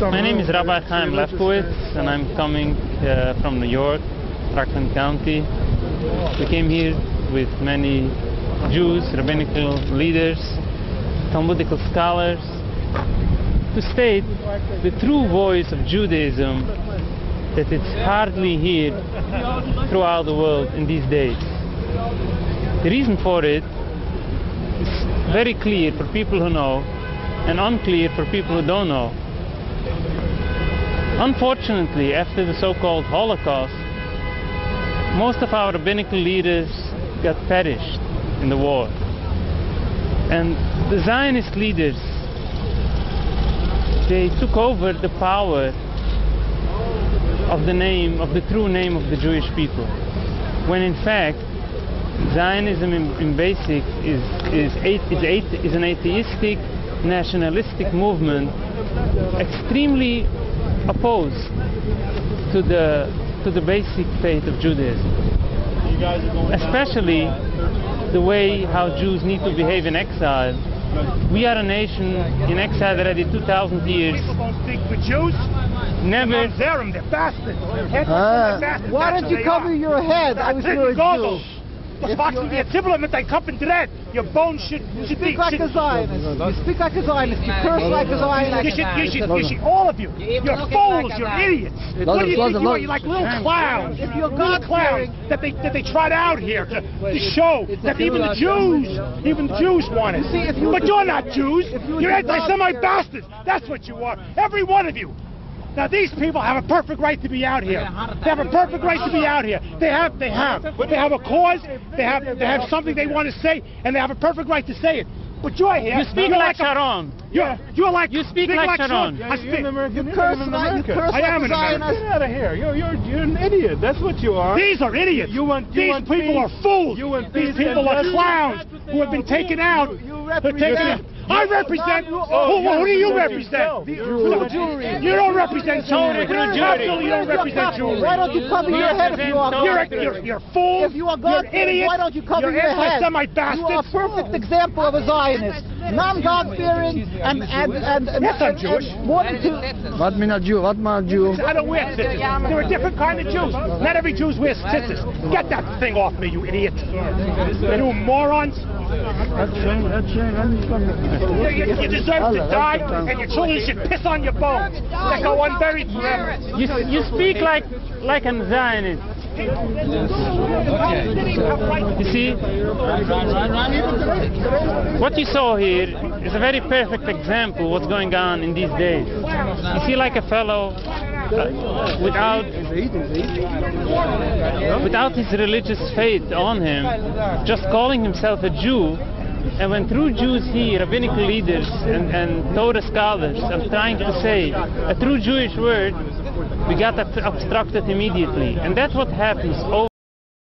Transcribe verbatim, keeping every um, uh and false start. My name is Rabbi Chaim Lefkowitz, and I'm coming uh, from New York, Franklin County. We came here with many Jews, rabbinical leaders, Talmudical scholars, to state the true voice of Judaism that it's hardly heard throughout the world in these days. The reason for it is very clear for people who know, and unclear for people who don't know. Unfortunately, after the so-called Holocaust, most of our rabbinical leaders got perished in the war. And the Zionist leaders, they took over the power of the name, of the true name of the Jewish people, when in fact Zionism in, in basic is, is, eight, is, eight, is an atheistic, nationalistic movement extremely opposed to the to the basic faith of Judaism, especially the way how Jews need to behave in exile. We are a nation in exile already two thousand years. People don't think we're Jews. Never. They're bastards. Uh, why don't you cover your head? I was really Jewish. The box with your tibulum and I cup and dread. Your bones should, should be. You speak like a Zionist. You speak like a Zionist. You curse like a Zionist. You should, you should, you should, all of you. You're fools. You're idiots. What do you think you are? You're like little clowns. If you're God clowns that they that they tried out here to, to show that even the Jews, even the Jews want it. But you're not Jews. You're anti-Semite bastards. That's what you are. Every one of you. Now these people have a perfect right to be out here. They have a perfect right to be out here. They have, they have, they have a cause. They have, they have something they want to say, and they have a perfect right to say it. But you're here. You speak like Sharon. You're, you're like. You speak like Sharon. I speak. You curse like I am an American. Get out of here. You're, you're, you're an idiot. That's what you are. These are idiots. You want. These people are fools. These people are clowns who have been taken out. I represent. Who, who do you represent? You don't represent Jewry. You don't represent Jewry. Why don't you cover your head if you are God? You're, you're fools. If you are God, you're idiots. Why don't you cover your head? You are a perfect example of a Zionist, non-God-fearing, and and and. and yes, I'm Jewish. What mean a Jew? What mean a Jew? I don't wear tzitzis. They're a different kind of Jews. Not every Jew wears tzitzis. Get that thing off me, you idiot! You morons. You, you deserve to die, and your children should piss on your bones that go unburied forever. You, you speak like like a Zionist. You see, what you saw here is a very perfect example of what's going on in these days. You see, like a fellow uh, without without his religious faith on him, just calling himself a Jew. And when true Jews here, rabbinical leaders and, and Torah scholars are trying to say a true Jewish word, we got obstructed immediately. And that's what happens over